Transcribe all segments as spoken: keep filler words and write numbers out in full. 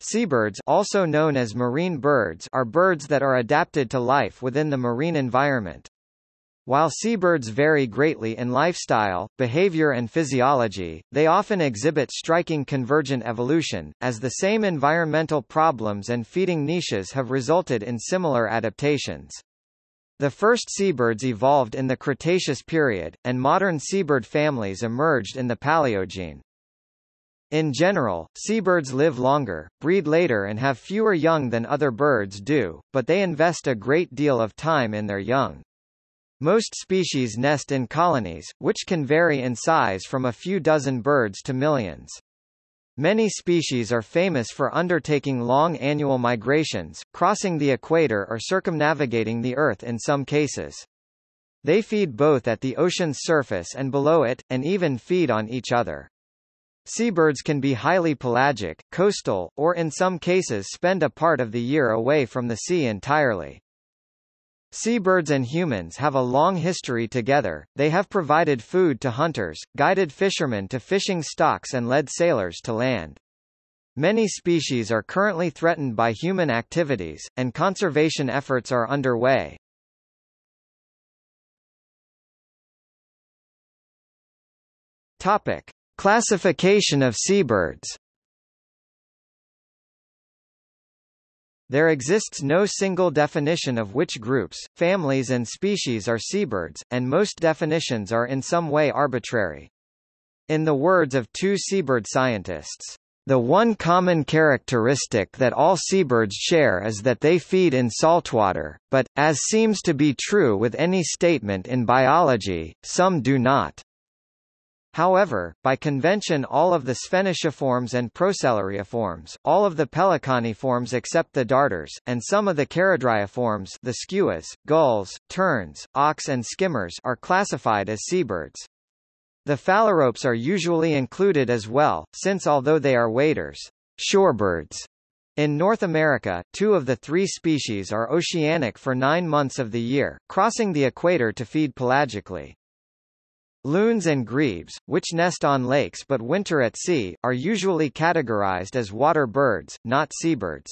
Seabirds, also known as marine birds, are birds that are adapted to life within the marine environment. While seabirds vary greatly in lifestyle, behavior and physiology, they often exhibit striking convergent evolution, as the same environmental problems and feeding niches have resulted in similar adaptations. The first seabirds evolved in the Cretaceous period, and modern seabird families emerged in the Paleogene. In general, seabirds live longer, breed later and have fewer young than other birds do, but they invest a great deal of time in their young. Most species nest in colonies, which can vary in size from a few dozen birds to millions. Many species are famous for undertaking long annual migrations, crossing the equator or circumnavigating the Earth in some cases. They feed both at the ocean's surface and below it, and even feed on each other. Seabirds can be highly pelagic, coastal, or in some cases spend a part of the year away from the sea entirely. Seabirds and humans have a long history together. They have provided food to hunters, guided fishermen to fishing stocks and led sailors to land. Many species are currently threatened by human activities, and conservation efforts are underway. Topic: Classification of seabirds. There exists no single definition of which groups, families and species are seabirds, and most definitions are in some way arbitrary. In the words of two seabird scientists, "The one common characteristic that all seabirds share is that they feed in saltwater, but, as seems to be true with any statement in biology, some do not." However, by convention all of the spheniciforms and procellariiforms, all of the pelicaniforms except the darters, and some of the charadriiforms, the skuas, gulls, terns, auks and skimmers, are classified as seabirds. The phalaropes are usually included as well, since although they are waders, shorebirds, in North America, two of the three species are oceanic for nine months of the year, crossing the equator to feed pelagically. Loons and grebes, which nest on lakes but winter at sea, are usually categorized as water birds, not seabirds.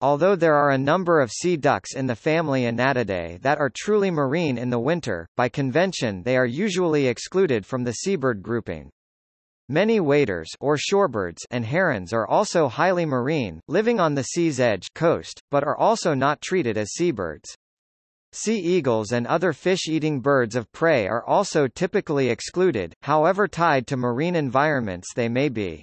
Although there are a number of sea ducks in the family Anatidae that are truly marine in the winter, by convention they are usually excluded from the seabird grouping. Many waders or shorebirds and herons are also highly marine, living on the sea's edge coast, but are also not treated as seabirds. Sea eagles and other fish-eating birds of prey are also typically excluded, however tied to marine environments they may be.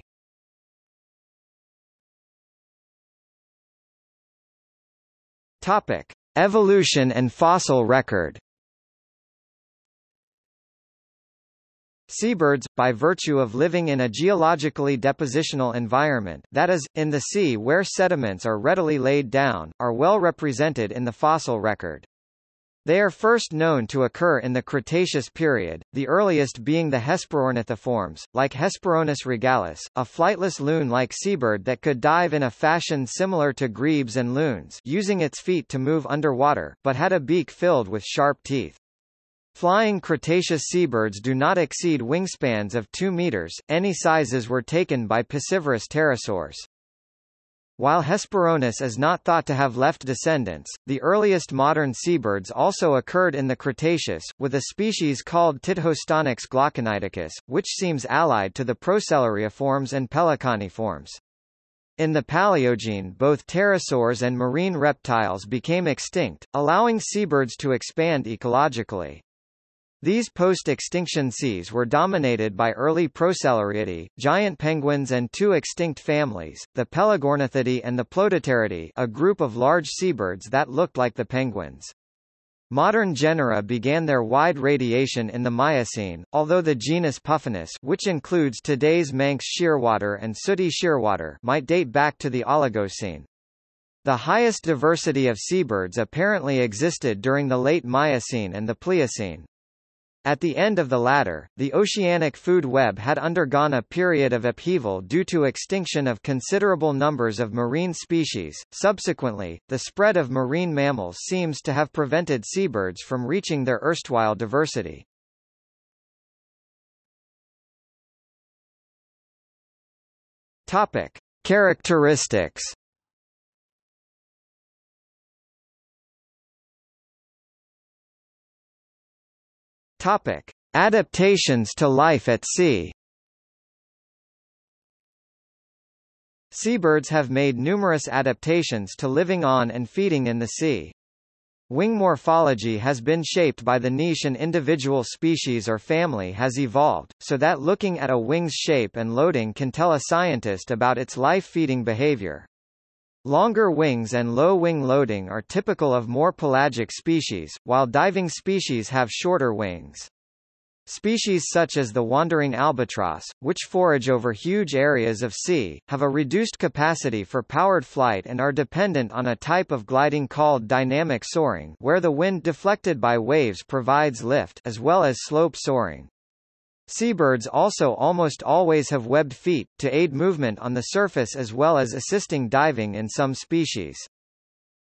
Topic: Evolution and fossil record. Seabirds, by virtue of living in a geologically depositional environment, that is, in the sea where sediments are readily laid down, are well represented in the fossil record. They are first known to occur in the Cretaceous period, the earliest being the Hesperornithiforms, like Hesperornis regalis, a flightless loon-like seabird that could dive in a fashion similar to grebes and loons, using its feet to move underwater, but had a beak filled with sharp teeth. Flying Cretaceous seabirds do not exceed wingspans of two meters, any sizes were taken by piscivorous pterosaurs. While Hesperornis is not thought to have left descendants, the earliest modern seabirds also occurred in the Cretaceous, with a species called Tithostonix glauconiticus, which seems allied to the Procellariiforms and Pelicaniforms. In the Paleogene, both pterosaurs and marine reptiles became extinct, allowing seabirds to expand ecologically. These post-extinction seas were dominated by early Procellariidae, giant penguins and two extinct families, the Pelagornithidae and the Plodoteridae, a group of large seabirds that looked like the penguins. Modern genera began their wide radiation in the Miocene, although the genus Puffinus, which includes today's Manx shearwater and sooty shearwater, might date back to the Oligocene. The highest diversity of seabirds apparently existed during the late Miocene and the Pliocene. At the end of the latter, the oceanic food web had undergone a period of upheaval due to extinction of considerable numbers of marine species. Subsequently, the spread of marine mammals seems to have prevented seabirds from reaching their erstwhile diversity. Topic: Characteristics. Topic: Adaptations to life at sea. Seabirds have made numerous adaptations to living on and feeding in the sea. Wing morphology has been shaped by the niche an individual species or family has evolved, so that looking at a wing's shape and loading can tell a scientist about its life-feeding behavior. Longer wings and low wing loading are typical of more pelagic species, while diving species have shorter wings. Species such as the wandering albatross, which forage over huge areas of sea, have a reduced capacity for powered flight and are dependent on a type of gliding called dynamic soaring, where the wind deflected by waves provides lift, as well as slope soaring. Seabirds also almost always have webbed feet, to aid movement on the surface as well as assisting diving in some species.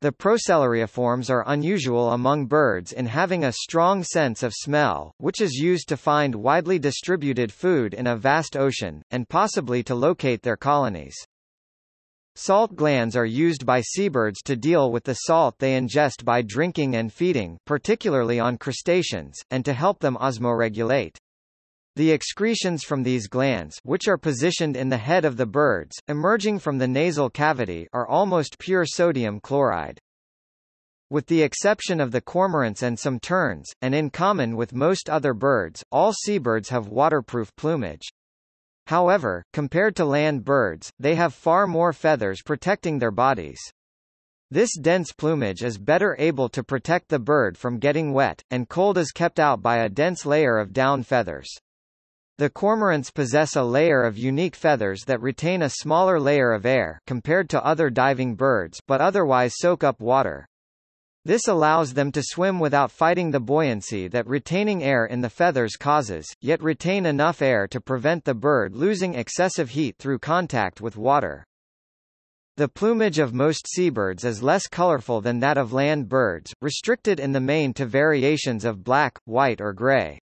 The procellariiforms are unusual among birds in having a strong sense of smell, which is used to find widely distributed food in a vast ocean, and possibly to locate their colonies. Salt glands are used by seabirds to deal with the salt they ingest by drinking and feeding, particularly on crustaceans, and to help them osmoregulate. The excretions from these glands, which are positioned in the head of the birds, emerging from the nasal cavity, are almost pure sodium chloride. With the exception of the cormorants and some terns, and in common with most other birds, all seabirds have waterproof plumage. However, compared to land birds, they have far more feathers protecting their bodies. This dense plumage is better able to protect the bird from getting wet, and cold is kept out by a dense layer of down feathers. The cormorants possess a layer of unique feathers that retain a smaller layer of air compared to other diving birds but otherwise soak up water. This allows them to swim without fighting the buoyancy that retaining air in the feathers causes, yet retain enough air to prevent the bird losing excessive heat through contact with water. The plumage of most seabirds is less colorful than that of land birds, restricted in the main to variations of black, white or gray.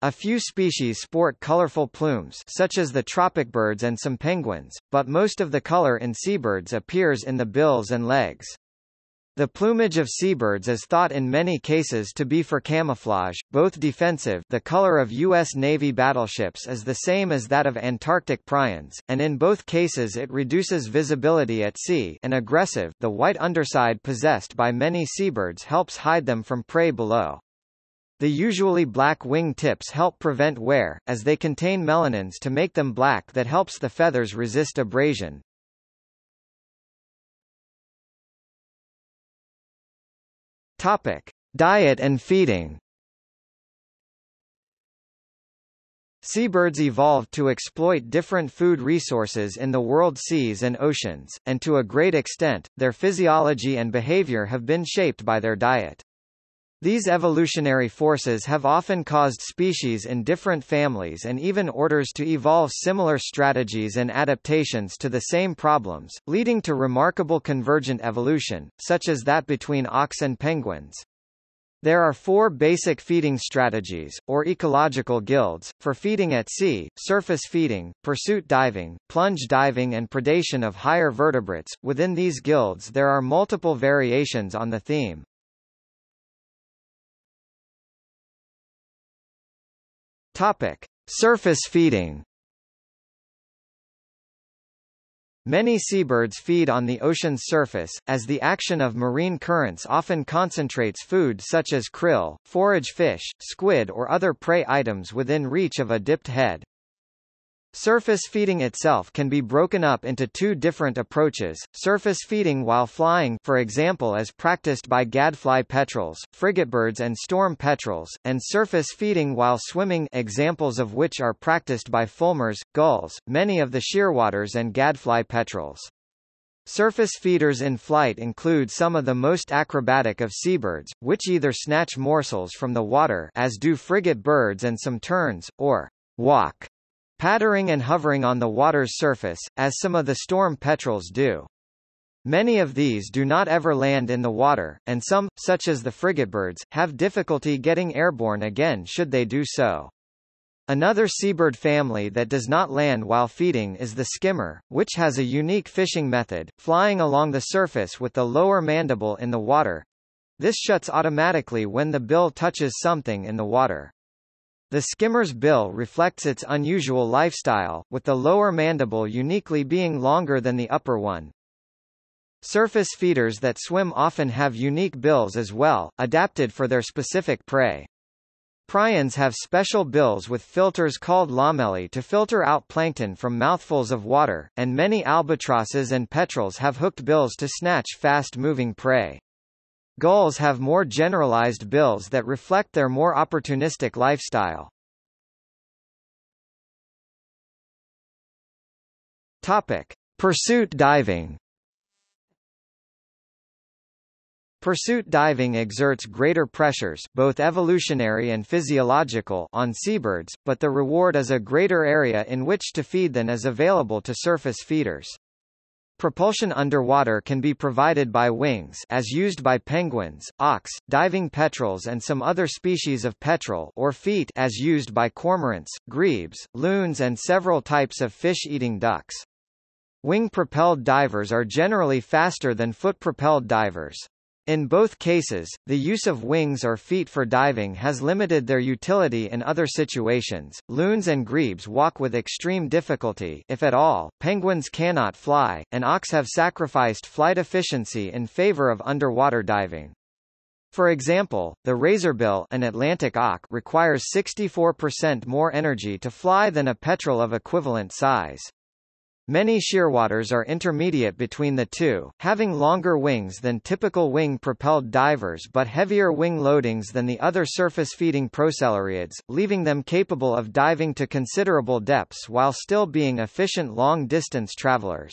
A few species sport colorful plumes such as the tropic birds and some penguins, but most of the color in seabirds appears in the bills and legs. The plumage of seabirds is thought in many cases to be for camouflage, both defensive, the color of U S Navy battleships is the same as that of Antarctic prions, and in both cases it reduces visibility at sea, and aggressive, the white underside possessed by many seabirds helps hide them from prey below. The usually black wing tips help prevent wear, as they contain melanins to make them black that helps the feathers resist abrasion. Topic: Diet and feeding. Seabirds evolved to exploit different food resources in the world's seas and oceans, and to a great extent, their physiology and behavior have been shaped by their diet. These evolutionary forces have often caused species in different families and even orders to evolve similar strategies and adaptations to the same problems, leading to remarkable convergent evolution, such as that between auks and penguins. There are four basic feeding strategies, or ecological guilds, for feeding at sea: surface feeding, pursuit diving, plunge diving and predation of higher vertebrates. Within these guilds there are multiple variations on the theme. Topic: Surface feeding. Many seabirds feed on the ocean's surface, as the action of marine currents often concentrates food such as krill, forage fish, squid or other prey items within reach of a dipped head. Surface feeding itself can be broken up into two different approaches: surface feeding while flying, for example as practiced by gadfly petrels, frigatebirds and storm petrels, and surface feeding while swimming, examples of which are practiced by fulmars, gulls, many of the shearwaters and gadfly petrels. Surface feeders in flight include some of the most acrobatic of seabirds, which either snatch morsels from the water, as do frigate birds and some terns, or walk, pattering and hovering on the water's surface, as some of the storm petrels do. Many of these do not ever land in the water, and some, such as the frigatebirds, have difficulty getting airborne again should they do so. Another seabird family that does not land while feeding is the skimmer, which has a unique fishing method, flying along the surface with the lower mandible in the water. This shuts automatically when the bill touches something in the water. The skimmer's bill reflects its unusual lifestyle, with the lower mandible uniquely being longer than the upper one. Surface feeders that swim often have unique bills as well, adapted for their specific prey. Prions have special bills with filters called lamellae to filter out plankton from mouthfuls of water, and many albatrosses and petrels have hooked bills to snatch fast-moving prey. Gulls have more generalized bills that reflect their more opportunistic lifestyle. Topic: Pursuit diving. Pursuit diving exerts greater pressures, both evolutionary and physiological, on seabirds, but the reward is a greater area in which to feed than is available to surface feeders. Propulsion underwater can be provided by wings, as used by penguins, auks, diving petrels and some other species of petrel, or feet, as used by cormorants, grebes, loons and several types of fish-eating ducks. Wing-propelled divers are generally faster than foot-propelled divers. In both cases, the use of wings or feet for diving has limited their utility in other situations. Loons and grebes walk with extreme difficulty, if at all. Penguins cannot fly, and auks have sacrificed flight efficiency in favor of underwater diving. For example, the razorbill, an Atlantic auk, requires sixty-four percent more energy to fly than a petrel of equivalent size. Many shearwaters are intermediate between the two, having longer wings than typical wing-propelled divers but heavier wing loadings than the other surface-feeding procellariids, leaving them capable of diving to considerable depths while still being efficient long-distance travelers.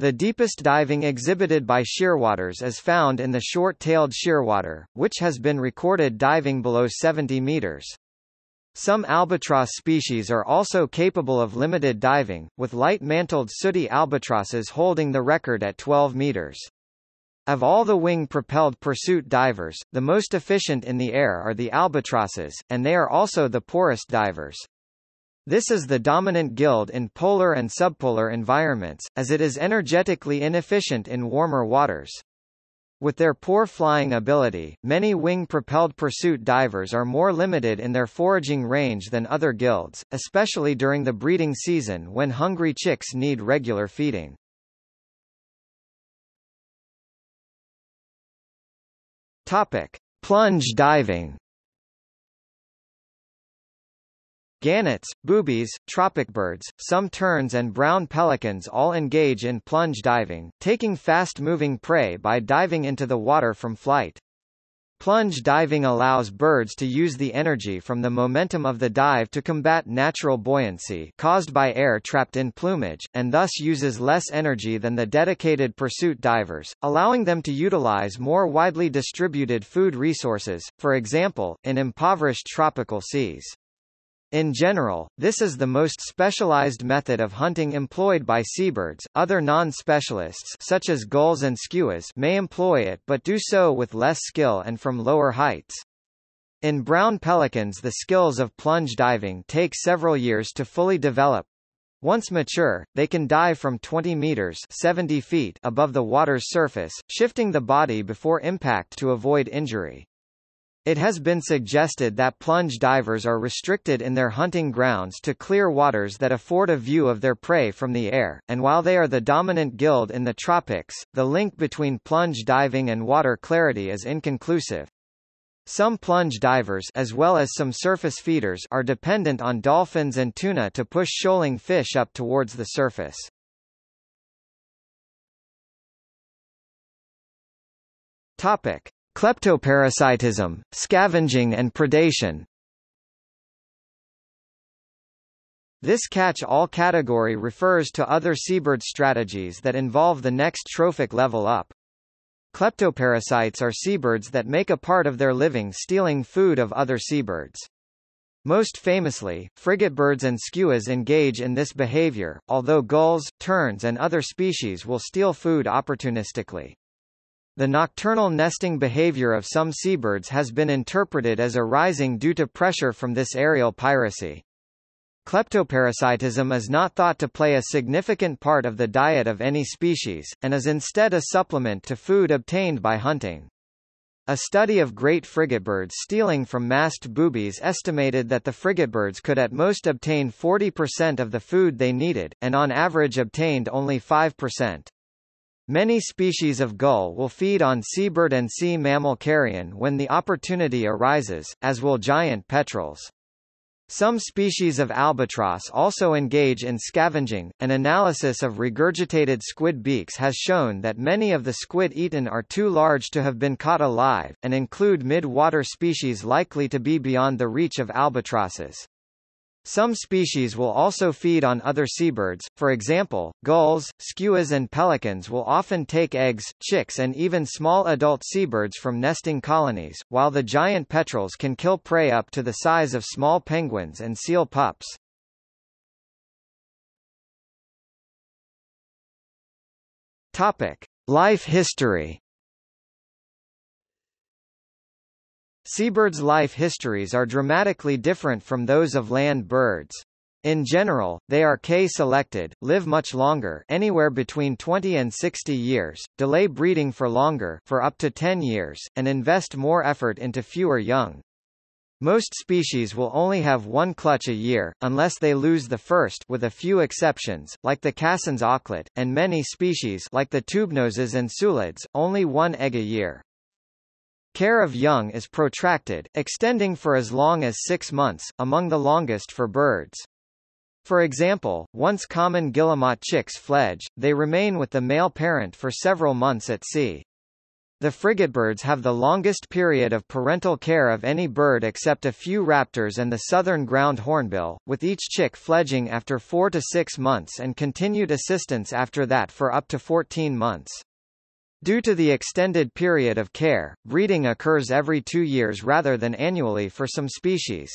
The deepest diving exhibited by shearwaters is found in the short-tailed shearwater, which has been recorded diving below seventy meters. Some albatross species are also capable of limited diving, with light-mantled sooty albatrosses holding the record at twelve meters. Of all the wing-propelled pursuit divers, the most efficient in the air are the albatrosses, and they are also the poorest divers. This is the dominant guild in polar and subpolar environments, as it is energetically inefficient in warmer waters. With their poor flying ability, many wing-propelled pursuit divers are more limited in their foraging range than other gilds, especially during the breeding season when hungry chicks need regular feeding. Topic: Plunge diving. Gannets, boobies, tropicbirds, some terns and brown pelicans all engage in plunge diving, taking fast-moving prey by diving into the water from flight. Plunge diving allows birds to use the energy from the momentum of the dive to combat natural buoyancy caused by air trapped in plumage, and thus uses less energy than the dedicated pursuit divers, allowing them to utilize more widely distributed food resources, for example, in impoverished tropical seas. In general, this is the most specialized method of hunting employed by seabirds. Other non-specialists, such as gulls and skuas, may employ it but do so with less skill and from lower heights. In brown pelicans, the skills of plunge diving take several years to fully develop. Once mature, they can dive from twenty meters (seventy feet) above the water's surface, shifting the body before impact to avoid injury. It has been suggested that plunge divers are restricted in their hunting grounds to clear waters that afford a view of their prey from the air, and while they are the dominant guild in the tropics, the link between plunge diving and water clarity is inconclusive. Some plunge divers, as well as some surface feeders, are dependent on dolphins and tuna to push shoaling fish up towards the surface. Topic: Kleptoparasitism, scavenging and predation. This catch-all category refers to other seabird strategies that involve the next trophic level up. Kleptoparasites are seabirds that make a part of their living stealing food of other seabirds. Most famously, frigatebirds and skuas engage in this behavior, although gulls, terns and other species will steal food opportunistically. The nocturnal nesting behavior of some seabirds has been interpreted as arising due to pressure from this aerial piracy. Kleptoparasitism is not thought to play a significant part of the diet of any species, and is instead a supplement to food obtained by hunting. A study of great frigatebirds stealing from masked boobies estimated that the frigatebirds could at most obtain forty percent of the food they needed, and on average obtained only five percent. Many species of gull will feed on seabird and sea mammal carrion when the opportunity arises, as will giant petrels. Some species of albatross also engage in scavenging. An analysis of regurgitated squid beaks has shown that many of the squid eaten are too large to have been caught alive, and include mid-water species likely to be beyond the reach of albatrosses. Some species will also feed on other seabirds, for example, gulls, skuas and pelicans will often take eggs, chicks and even small adult seabirds from nesting colonies, while the giant petrels can kill prey up to the size of small penguins and seal pups. Topic: Life history. Seabirds' life histories are dramatically different from those of land birds. In general, they are K-selected, live much longer, anywhere between twenty and sixty years, delay breeding for longer, for up to ten years, and invest more effort into fewer young. Most species will only have one clutch a year, unless they lose the first, with a few exceptions, like the Cassin's auklet, and many species, like the tubenoses and sulids, only one egg a year. Care of young is protracted, extending for as long as six months, among the longest for birds. For example, once common guillemot chicks fledge, they remain with the male parent for several months at sea. The frigatebirds have the longest period of parental care of any bird except a few raptors and the southern ground hornbill, with each chick fledging after four to six months and continued assistance after that for up to fourteen months. Due to the extended period of care, breeding occurs every two years rather than annually for some species.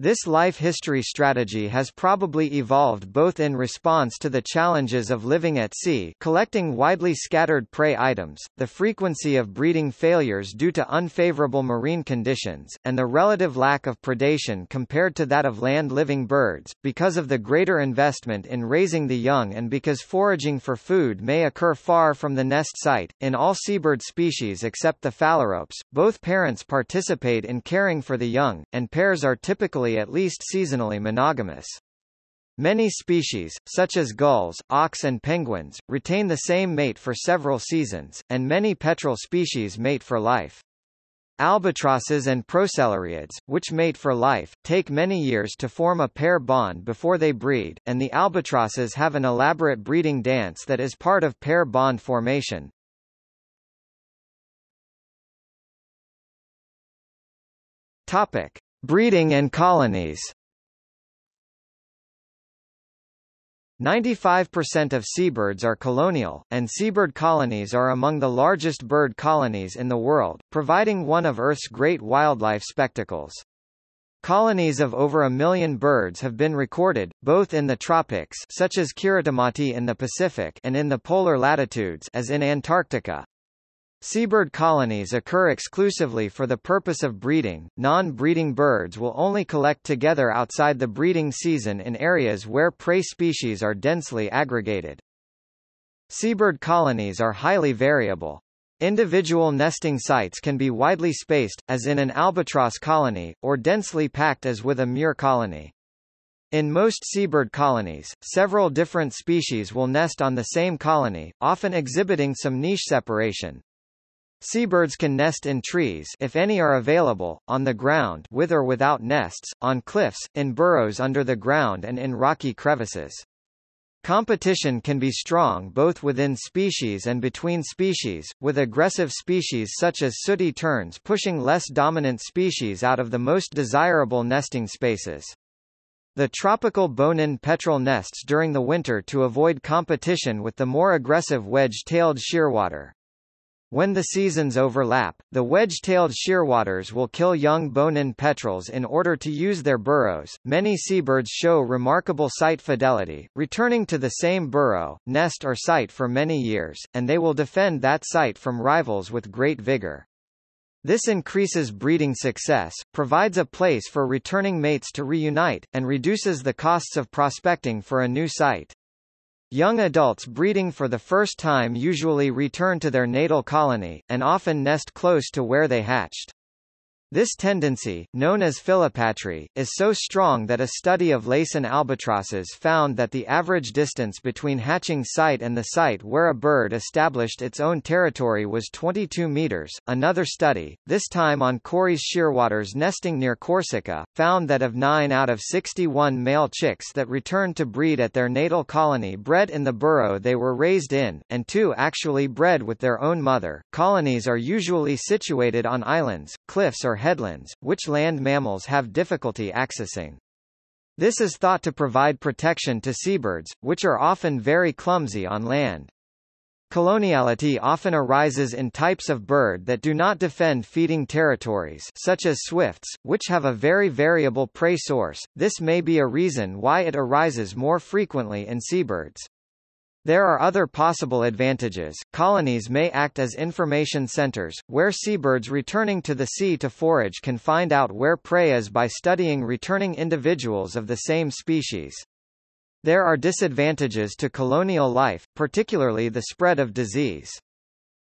This life history strategy has probably evolved both in response to the challenges of living at sea, collecting widely scattered prey items, the frequency of breeding failures due to unfavorable marine conditions, and the relative lack of predation compared to that of land-living birds, because of the greater investment in raising the young and because foraging for food may occur far from the nest site. In all seabird species except the phalaropes, both parents participate in caring for the young, and pairs are typically at least seasonally monogamous. Many species, such as gulls, auks and penguins, retain the same mate for several seasons, and many petrel species mate for life. Albatrosses and procelariids, which mate for life, take many years to form a pair bond before they breed, and the albatrosses have an elaborate breeding dance that is part of pair bond formation. Topic: Breeding and colonies. ninety-five percent of seabirds are colonial, and seabird colonies are among the largest bird colonies in the world, providing one of Earth's great wildlife spectacles. Colonies of over a million birds have been recorded, both in the tropics such as Kiritimati in the Pacific and in the polar latitudes as in Antarctica. Seabird colonies occur exclusively for the purpose of breeding. Non-breeding birds will only collect together outside the breeding season in areas where prey species are densely aggregated. Seabird colonies are highly variable. Individual nesting sites can be widely spaced, as in an albatross colony, or densely packed as with a muir colony. In most seabird colonies, several different species will nest on the same colony, often exhibiting some niche separation. Seabirds can nest in trees, if any are available, on the ground with or without nests, on cliffs, in burrows under the ground and in rocky crevices. Competition can be strong both within species and between species, with aggressive species such as sooty terns pushing less dominant species out of the most desirable nesting spaces. The tropical bonin petrel nests during the winter to avoid competition with the more aggressive wedge-tailed shearwater. When the seasons overlap, the wedge-tailed shearwaters will kill young bonin petrels in order to use their burrows. Many seabirds show remarkable site fidelity, returning to the same burrow, nest or site for many years, and they will defend that site from rivals with great vigor. This increases breeding success, provides a place for returning mates to reunite, and reduces the costs of prospecting for a new site. Young adults breeding for the first time usually return to their natal colony, and often nest close to where they hatched. This tendency, known as philopatry, is so strong that a study of Laysan albatrosses found that the average distance between hatching site and the site where a bird established its own territory was twenty-two meters. Another study, this time on Corey's shearwaters nesting near Corsica, found that of nine out of sixty-one male chicks that returned to breed at their natal colony bred in the burrow they were raised in, and two actually bred with their own mother. Colonies are usually situated on islands, cliffs, or headlands, which land mammals have difficulty accessing. This is thought to provide protection to seabirds, which are often very clumsy on land. Coloniality often arises in types of bird that do not defend feeding territories, such as swifts, which have a very variable prey source. This may be a reason why it arises more frequently in seabirds. There are other possible advantages. Colonies may act as information centers, where seabirds returning to the sea to forage can find out where prey is by studying returning individuals of the same species. There are disadvantages to colonial life, particularly the spread of disease.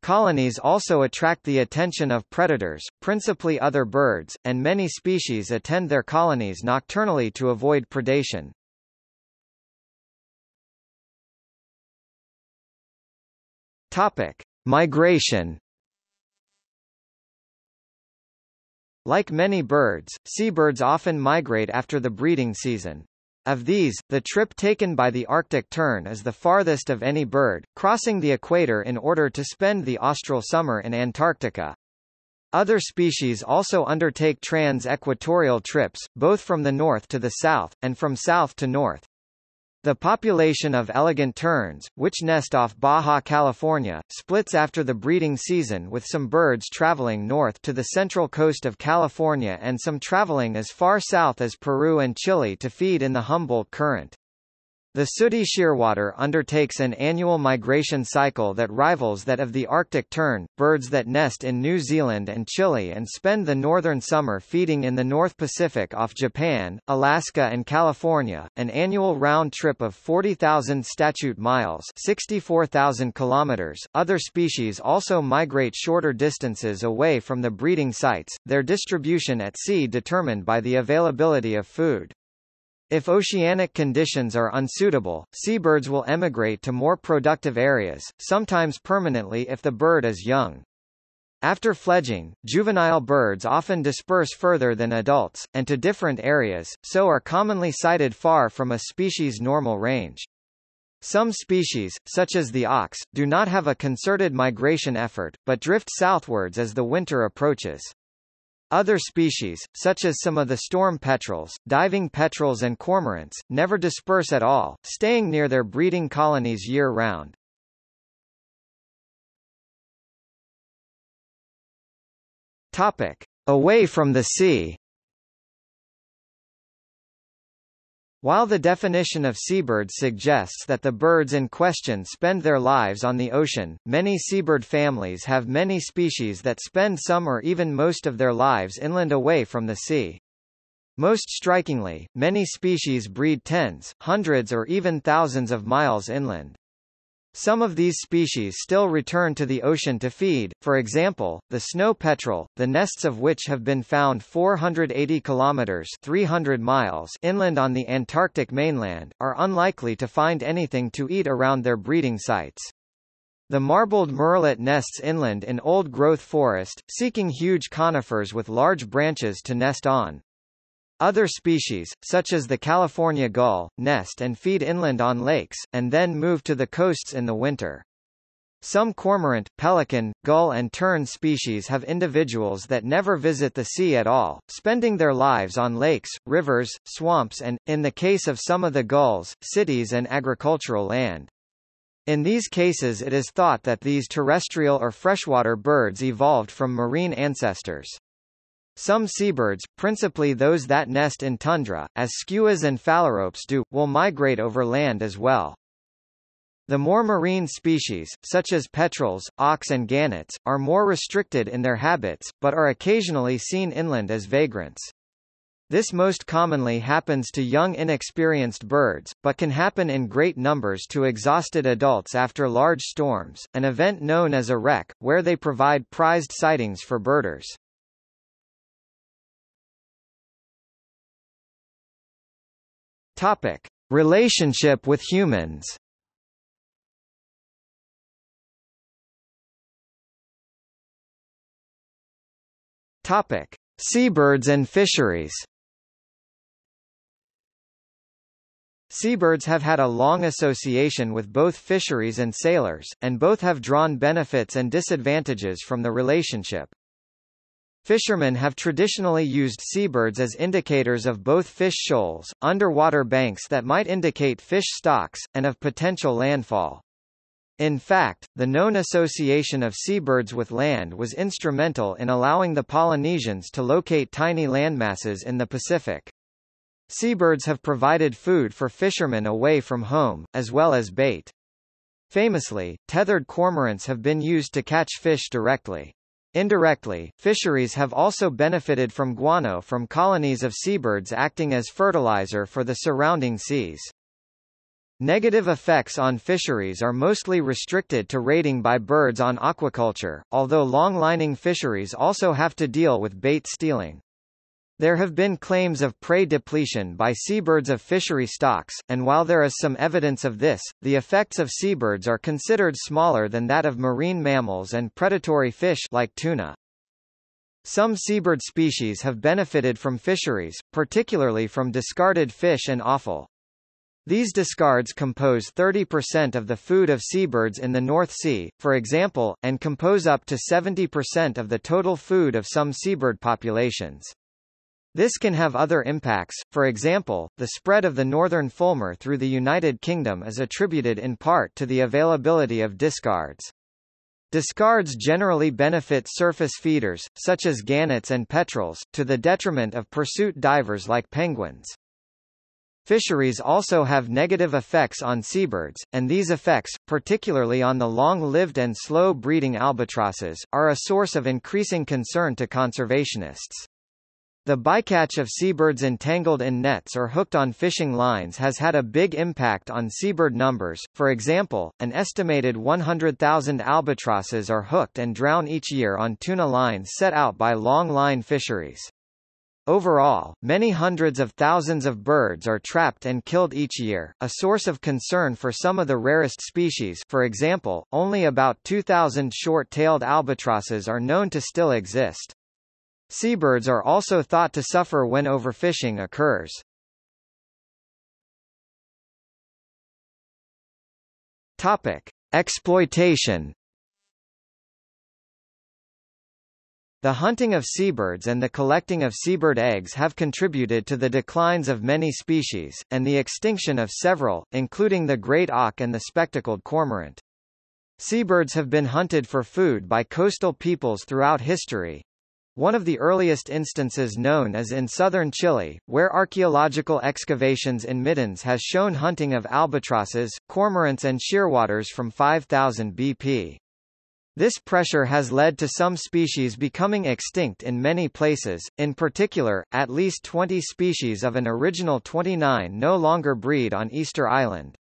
Colonies also attract the attention of predators, principally other birds, and many species attend their colonies nocturnally to avoid predation. Topic: Migration. Like many birds, seabirds often migrate after the breeding season. Of these, the trip taken by the Arctic tern is the farthest of any bird, crossing the equator in order to spend the austral summer in Antarctica. Other species also undertake trans-equatorial trips, both from the north to the south, and from south to north. The population of elegant terns, which nest off Baja California, splits after the breeding season, with some birds traveling north to the central coast of California and some traveling as far south as Peru and Chile to feed in the Humboldt Current. The sooty shearwater undertakes an annual migration cycle that rivals that of the Arctic tern, birds that nest in New Zealand and Chile and spend the northern summer feeding in the North Pacific off Japan, Alaska and California. An annual round trip of forty thousand statute miles, sixty-four thousand kilometers. Other species also migrate shorter distances away from the breeding sites, their distribution at sea determined by the availability of food. If oceanic conditions are unsuitable, seabirds will emigrate to more productive areas, sometimes permanently if the bird is young. After fledging, juvenile birds often disperse further than adults, and to different areas, so are commonly sighted far from a species' normal range. Some species, such as the ox, do not have a concerted migration effort, but drift southwards as the winter approaches. Other species, such as some of the storm petrels, diving petrels and cormorants, never disperse at all, staying near their breeding colonies year-round. Topic: Away from the sea. While the definition of seabird suggests that the birds in question spend their lives on the ocean, many seabird families have many species that spend some or even most of their lives inland away from the sea. Most strikingly, many species breed tens, hundreds or even thousands of miles inland. Some of these species still return to the ocean to feed, for example, the snow petrel, the nests of which have been found four hundred eighty kilometers (three hundred miles) inland on the Antarctic mainland, are unlikely to find anything to eat around their breeding sites. The marbled murrelet nests inland in old-growth forest, seeking huge conifers with large branches to nest on. Other species, such as the California gull, nest and feed inland on lakes, and then move to the coasts in the winter. Some cormorant, pelican, gull and tern species have individuals that never visit the sea at all, spending their lives on lakes, rivers, swamps and, in the case of some of the gulls, cities and agricultural land. In these cases it is thought that these terrestrial or freshwater birds evolved from marine ancestors. Some seabirds, principally those that nest in tundra, as skuas and phalaropes do, will migrate over land as well. The more marine species, such as petrels, auks and gannets, are more restricted in their habits, but are occasionally seen inland as vagrants. This most commonly happens to young inexperienced birds, but can happen in great numbers to exhausted adults after large storms, an event known as a wreck, where they provide prized sightings for birders. Topic: Relationship with humans. Topic: Seabirds and fisheries. Seabirds have had a long association with both fisheries and sailors, and both have drawn benefits and disadvantages from the relationship. Fishermen have traditionally used seabirds as indicators of both fish shoals, underwater banks that might indicate fish stocks, and of potential landfall. In fact, the known association of seabirds with land was instrumental in allowing the Polynesians to locate tiny landmasses in the Pacific. Seabirds have provided food for fishermen away from home, as well as bait. Famously, tethered cormorants have been used to catch fish directly. Indirectly, fisheries have also benefited from guano from colonies of seabirds acting as fertilizer for the surrounding seas. Negative effects on fisheries are mostly restricted to raiding by birds on aquaculture, although long-lining fisheries also have to deal with bait stealing. There have been claims of prey depletion by seabirds of fishery stocks, and while there is some evidence of this, the effects of seabirds are considered smaller than that of marine mammals and predatory fish like tuna. Some seabird species have benefited from fisheries, particularly from discarded fish and offal. These discards compose thirty percent of the food of seabirds in the North Sea, for example, and compose up to seventy percent of the total food of some seabird populations. This can have other impacts, for example, the spread of the northern fulmar through the United Kingdom is attributed in part to the availability of discards. Discards generally benefit surface feeders, such as gannets and petrels, to the detriment of pursuit divers like penguins. Fisheries also have negative effects on seabirds, and these effects, particularly on the long-lived and slow-breeding albatrosses, are a source of increasing concern to conservationists. The bycatch of seabirds entangled in nets or hooked on fishing lines has had a big impact on seabird numbers. For example, an estimated one hundred thousand albatrosses are hooked and drown each year on tuna lines set out by long-line fisheries. Overall, many hundreds of thousands of birds are trapped and killed each year, a source of concern for some of the rarest species. For example, only about two thousand short-tailed albatrosses are known to still exist. Seabirds are also thought to suffer when overfishing occurs. Topic: Exploitation. The hunting of seabirds and the collecting of seabird eggs have contributed to the declines of many species, and the extinction of several, including the great auk and the spectacled cormorant. Seabirds have been hunted for food by coastal peoples throughout history. One of the earliest instances known is in southern Chile, where archaeological excavations in Middens has shown hunting of albatrosses, cormorants and shearwaters from five thousand B P. This pressure has led to some species becoming extinct in many places. In particular, at least twenty species of an original twenty-nine no longer breed on Easter Island.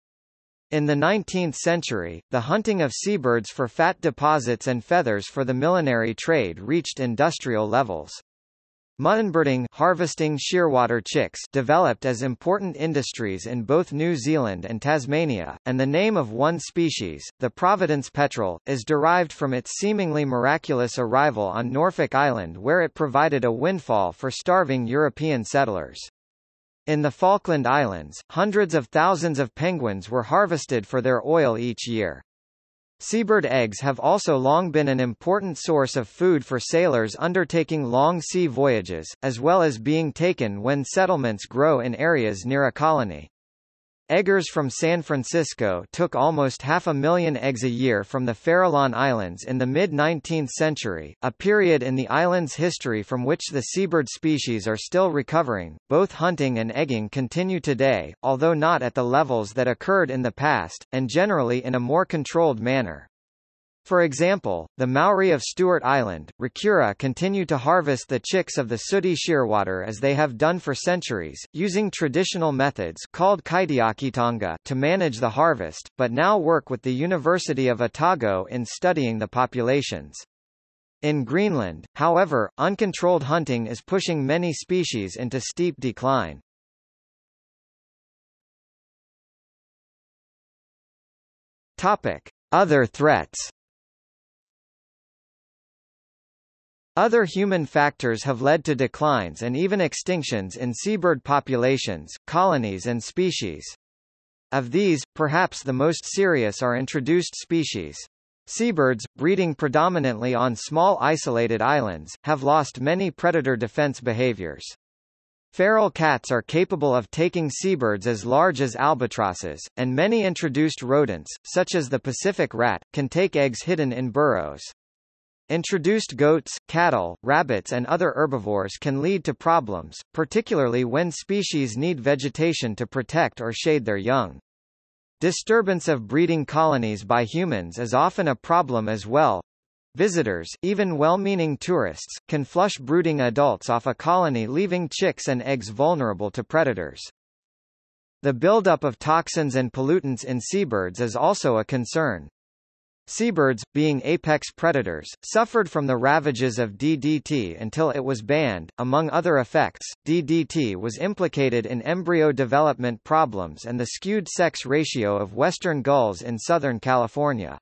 In the nineteenth century, the hunting of seabirds for fat deposits and feathers for the millinery trade reached industrial levels. Muttonbirding, harvesting shearwater chicks, developed as important industries in both New Zealand and Tasmania, and the name of one species, the Providence petrel, is derived from its seemingly miraculous arrival on Norfolk Island, where it provided a windfall for starving European settlers. In the Falkland Islands, hundreds of thousands of penguins were harvested for their oil each year. Seabird eggs have also long been an important source of food for sailors undertaking long sea voyages, as well as being taken when settlements grow in areas near a colony. Eggers from San Francisco took almost half a million eggs a year from the Farallon Islands in the mid-nineteenth century, a period in the island's history from which the seabird species are still recovering. Both hunting and egging continue today, although not at the levels that occurred in the past, and generally in a more controlled manner. For example, the Maori of Stewart Island, Rikura, continue to harvest the chicks of the sooty shearwater as they have done for centuries, using traditional methods called kaitiakitanga to manage the harvest, but now work with the University of Otago in studying the populations. In Greenland, however, uncontrolled hunting is pushing many species into steep decline. Topic: Other threats. Other human factors have led to declines and even extinctions in seabird populations, colonies and species. Of these, perhaps the most serious are introduced species. Seabirds, breeding predominantly on small isolated islands, have lost many predator defense behaviors. Feral cats are capable of taking seabirds as large as albatrosses, and many introduced rodents, such as the Pacific rat, can take eggs hidden in burrows. Introduced goats, cattle, rabbits and other herbivores can lead to problems, particularly when species need vegetation to protect or shade their young. Disturbance of breeding colonies by humans is often a problem as well. Visitors, even well-meaning tourists, can flush brooding adults off a colony, leaving chicks and eggs vulnerable to predators. The buildup of toxins and pollutants in seabirds is also a concern. Seabirds, being apex predators, suffered from the ravages of D D T until it was banned. Among other effects, D D T was implicated in embryo development problems and the skewed sex ratio of western gulls in Southern California.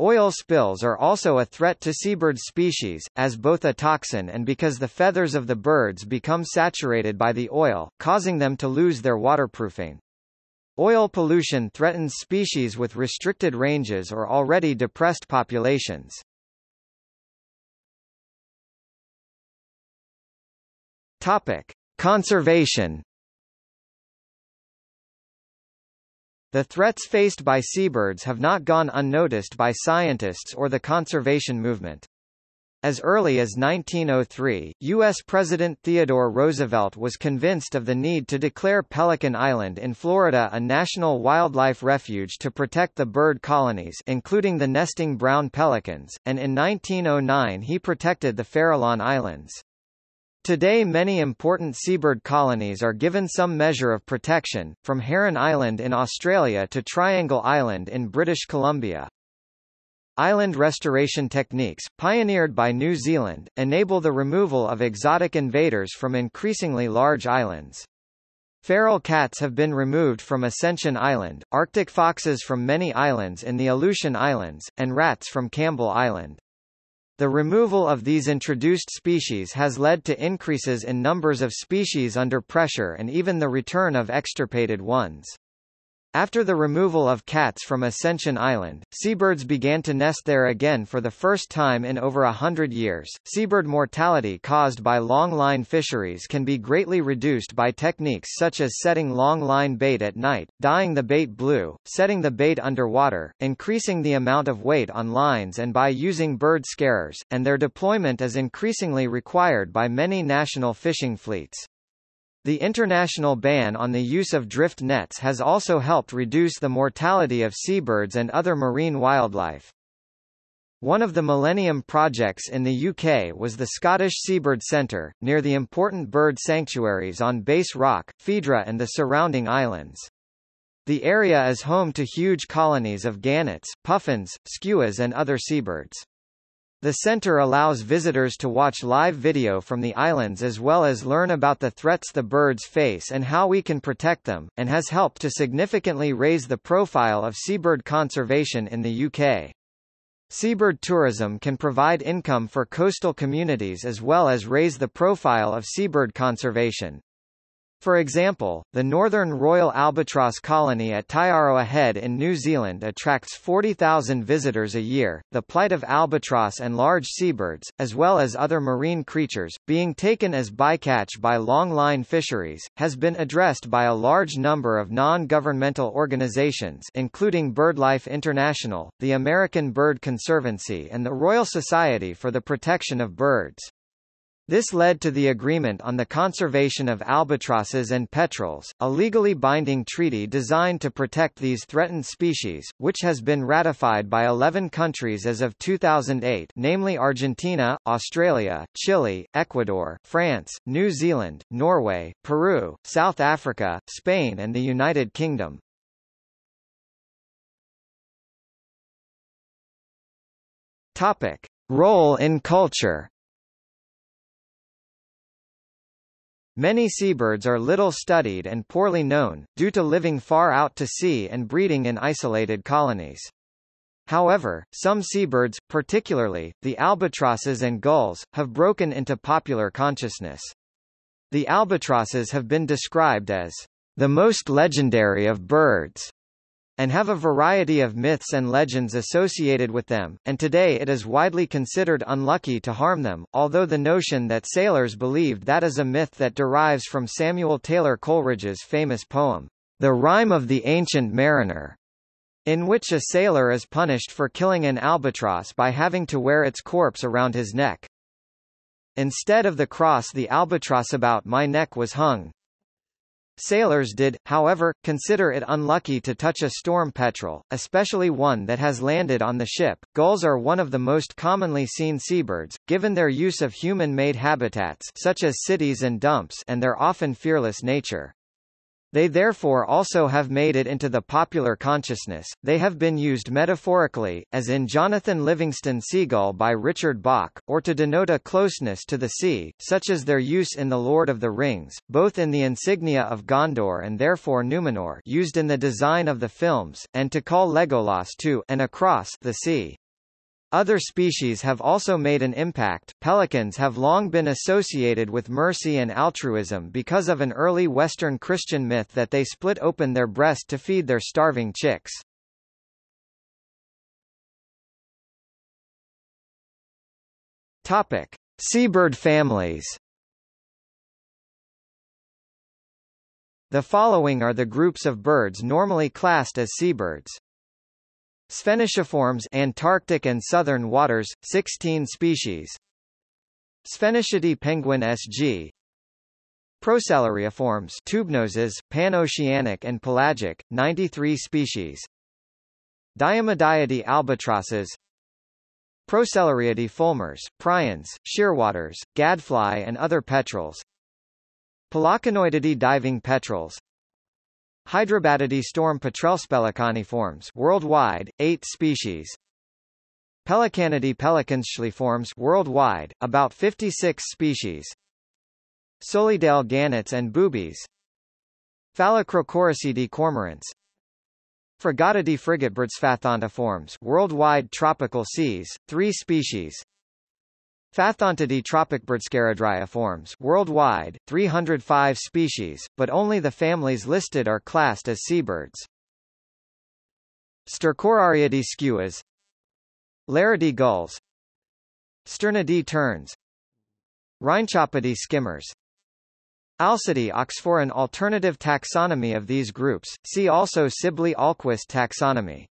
Oil spills are also a threat to seabird species, as both a toxin and because the feathers of the birds become saturated by the oil, causing them to lose their waterproofing. Oil pollution threatens species with restricted ranges or already depressed populations. Topic: Conservation. The threats faced by seabirds have not gone unnoticed by scientists or the conservation movement. As early as nineteen oh three, U S President Theodore Roosevelt was convinced of the need to declare Pelican Island in Florida a national wildlife refuge to protect the bird colonies, including the nesting brown pelicans, and in nineteen oh nine he protected the Farallon Islands. Today many important seabird colonies are given some measure of protection, from Heron Island in Australia to Triangle Island in British Columbia. Island restoration techniques, pioneered by New Zealand, enable the removal of exotic invaders from increasingly large islands. Feral cats have been removed from Ascension Island, Arctic foxes from many islands in the Aleutian Islands, and rats from Campbell Island. The removal of these introduced species has led to increases in numbers of species under pressure and even the return of extirpated ones. After the removal of cats from Ascension Island, seabirds began to nest there again for the first time in over a hundred years. Seabird mortality caused by long-line fisheries can be greatly reduced by techniques such as setting long-line bait at night, dyeing the bait blue, setting the bait underwater, increasing the amount of weight on lines and by using bird scarers, and their deployment is increasingly required by many national fishing fleets. The international ban on the use of drift nets has also helped reduce the mortality of seabirds and other marine wildlife. One of the Millennium Projects in the U K was the Scottish Seabird Centre, near the important bird sanctuaries on Bass Rock, Phaedra and the surrounding islands. The area is home to huge colonies of gannets, puffins, skuas and other seabirds. The center allows visitors to watch live video from the islands as well as learn about the threats the birds face and how we can protect them, and has helped to significantly raise the profile of seabird conservation in the U K. Seabird tourism can provide income for coastal communities as well as raise the profile of seabird conservation. For example, the northern Royal Albatross colony at Taiaroa Head in New Zealand attracts forty thousand visitors a year. The plight of albatross and large seabirds, as well as other marine creatures, being taken as bycatch by long-line fisheries, has been addressed by a large number of non-governmental organizations including BirdLife International, the American Bird Conservancy and the Royal Society for the Protection of Birds. This led to the Agreement on the Conservation of Albatrosses and Petrels, a legally binding treaty designed to protect these threatened species, which has been ratified by eleven countries as of two thousand eight, namely Argentina, Australia, Chile, Ecuador, France, New Zealand, Norway, Peru, South Africa, Spain and the United Kingdom. Topic: Role in culture. Many seabirds are little studied and poorly known, due to living far out to sea and breeding in isolated colonies. However, some seabirds, particularly, the albatrosses and gulls, have broken into popular consciousness. The albatrosses have been described as the most legendary of birds, and have a variety of myths and legends associated with them, and today it is widely considered unlucky to harm them, although the notion that sailors believed that is a myth that derives from Samuel Taylor Coleridge's famous poem, The Rime of the Ancient Mariner, in which a sailor is punished for killing an albatross by having to wear its corpse around his neck. Instead of the cross the albatross about my neck was hung. Sailors did, however, consider it unlucky to touch a storm petrel, especially one that has landed on the ship. Gulls are one of the most commonly seen seabirds, given their use of human-made habitats such as cities and dumps and their often fearless nature. They therefore also have made it into the popular consciousness. They have been used metaphorically, as in Jonathan Livingston Seagull by Richard Bach, or to denote a closeness to the sea, such as their use in The Lord of the Rings, both in the insignia of Gondor and therefore Numenor used in the design of the films, and to call Legolas to and across the sea. Other species have also made an impact. Pelicans have long been associated with mercy and altruism because of an early Western Christian myth that they split open their breast to feed their starving chicks. Topic: Seabird families. The following are the groups of birds normally classed as seabirds. Sphenisciforms, Antarctic and southern waters, sixteen species. Spheniscidae penguin S G. Procelariiformes, tubenoses, panoceanic and pelagic, ninety-three species. Diamodiidae albatrosses. Procelariidae fulmars, prions, shearwaters, gadfly and other petrels. Pelacanoididae diving petrels. Hydrobatidae storm petrels, pelicaniforms worldwide, eight species. Pelicanidae pelicanschliforms worldwide, about fifty-six species. Solidale gannets and boobies. Phalacrocoricidae cormorants. Frigatidae frigatebirds, fathonteiforms worldwide, tropical seas, three species. Fathontidae tropicbirdscaradriiforms worldwide, three hundred five species, but only the families listed are classed as seabirds. Stercorariidae skuas. Laridae gulls. Sternidae terns. Rhynchopidae skimmers. Alcidae oxfora. An alternative taxonomy of these groups, see also Sibley-Ahlquist taxonomy.